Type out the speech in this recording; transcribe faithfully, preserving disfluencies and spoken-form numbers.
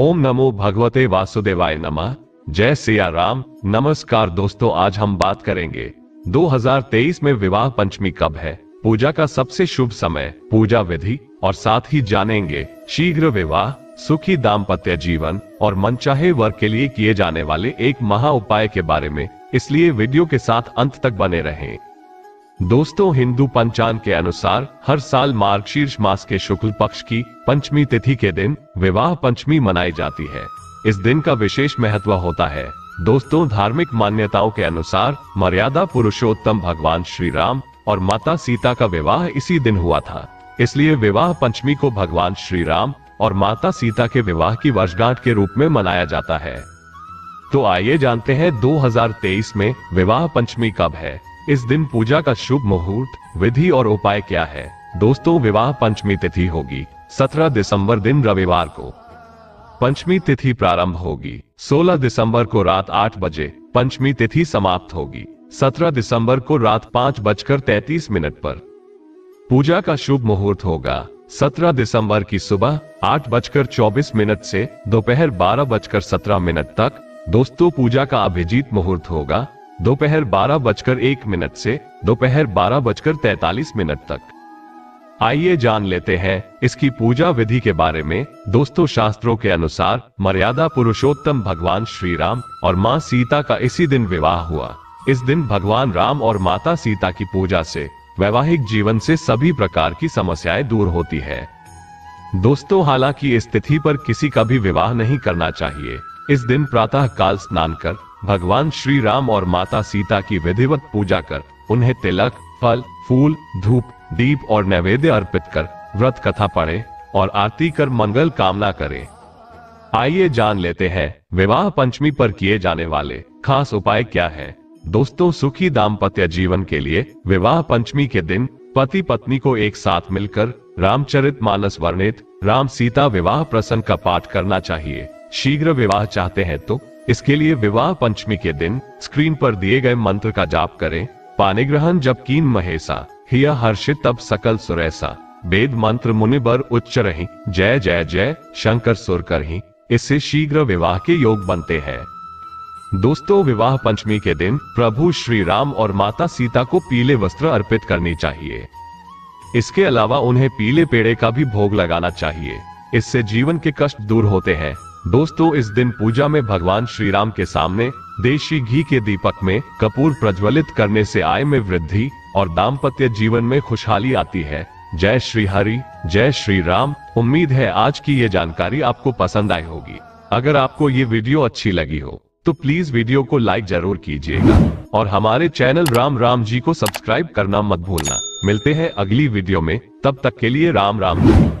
ओम नमो भगवते वासुदेवाय नमः। जय सिया राम। नमस्कार दोस्तों, आज हम बात करेंगे दो हज़ार तेईस में विवाह पंचमी कब है, पूजा का सबसे शुभ समय, पूजा विधि और साथ ही जानेंगे शीघ्र विवाह, सुखी दाम्पत्य जीवन और मनचाहे वर के लिए किए जाने वाले एक महा उपाय के बारे में। इसलिए वीडियो के साथ अंत तक बने रहें। दोस्तों, हिंदू पंचांग के अनुसार हर साल मार्गशीर्ष मास के शुक्ल पक्ष की पंचमी तिथि के दिन विवाह पंचमी मनाई जाती है। इस दिन का विशेष महत्व होता है। दोस्तों, धार्मिक मान्यताओं के अनुसार मर्यादा पुरुषोत्तम भगवान श्री राम और माता सीता का विवाह इसी दिन हुआ था। इसलिए विवाह पंचमी को भगवान श्री राम और माता सीता के विवाह की वर्षगांठ के रूप में मनाया जाता है। तो आइए जानते हैं दो हज़ार तेईस में विवाह पंचमी कब है, इस दिन पूजा का शुभ मुहूर्त, विधि और उपाय क्या है। दोस्तों, विवाह पंचमी तिथि होगी सत्रह दिसंबर दिन रविवार को। पंचमी तिथि प्रारंभ होगी सोलह दिसंबर को रात आठ बजे। पंचमी तिथि समाप्त होगी सत्रह दिसंबर को रात पाँच बजकर तैतीस मिनट पर। पूजा का शुभ मुहूर्त होगा सत्रह दिसंबर की सुबह आठ बजकर चौबीस मिनट से दोपहर बारह बजकर सत्रह मिनट तक। दोस्तों, पूजा का अभिजीत मुहूर्त होगा दोपहर बारह बजकर एक मिनट से दोपहर बारह बजकर तैतालीस मिनट तक। आइए जान लेते हैं इसकी पूजा विधि के बारे में। दोस्तों, शास्त्रों के अनुसार मर्यादा पुरुषोत्तम भगवान श्री राम और माँ सीता का इसी दिन विवाह हुआ। इस दिन भगवान राम और माता सीता की पूजा से वैवाहिक जीवन से सभी प्रकार की समस्याएं दूर होती है। दोस्तों, हालांकि इस तिथि पर किसी का भी विवाह नहीं करना चाहिए। इस दिन प्रातः काल स्नान कर भगवान श्री राम और माता सीता की विधिवत पूजा कर उन्हें तिलक, फल, फूल, धूप, दीप और नैवेद्य अर्पित कर व्रत कथा पढ़े और आरती कर मंगल कामना करें। आइए जान लेते हैं विवाह पंचमी पर किए जाने वाले खास उपाय क्या हैं। दोस्तों, सुखी दाम्पत्य जीवन के लिए विवाह पंचमी के दिन पति पत्नी को एक साथ मिलकर रामचरित मानस वर्णित राम सीता विवाह प्रसंग का पाठ करना चाहिए। शीघ्र विवाह चाहते हैं तो इसके लिए विवाह पंचमी के दिन स्क्रीन पर दिए गए मंत्र का जाप करें। पाणिग्रहण जब कीन महेशा हिय हर्षित तब सकल सुरैसा वेद मंत्र मुनिबर उच्च रही जय जय जय शंकर सुर कर ही। इससे शीघ्र विवाह के योग बनते हैं। दोस्तों, विवाह पंचमी के दिन प्रभु श्री राम और माता सीता को पीले वस्त्र अर्पित करनी चाहिए। इसके अलावा उन्हें पीले पेड़े का भी भोग लगाना चाहिए। इससे जीवन के कष्ट दूर होते हैं। दोस्तों, इस दिन पूजा में भगवान श्री राम के सामने देशी घी के दीपक में कपूर प्रज्वलित करने से आय में वृद्धि और दाम्पत्य जीवन में खुशहाली आती है। जय श्री हरि, जय श्री राम। उम्मीद है आज की ये जानकारी आपको पसंद आई होगी। अगर आपको ये वीडियो अच्छी लगी हो तो प्लीज वीडियो को लाइक जरूर कीजिएगा और हमारे चैनल राम राम जी को सब्सक्राइब करना मत भूलना। मिलते हैं अगली वीडियो में, तब तक के लिए राम राम जी।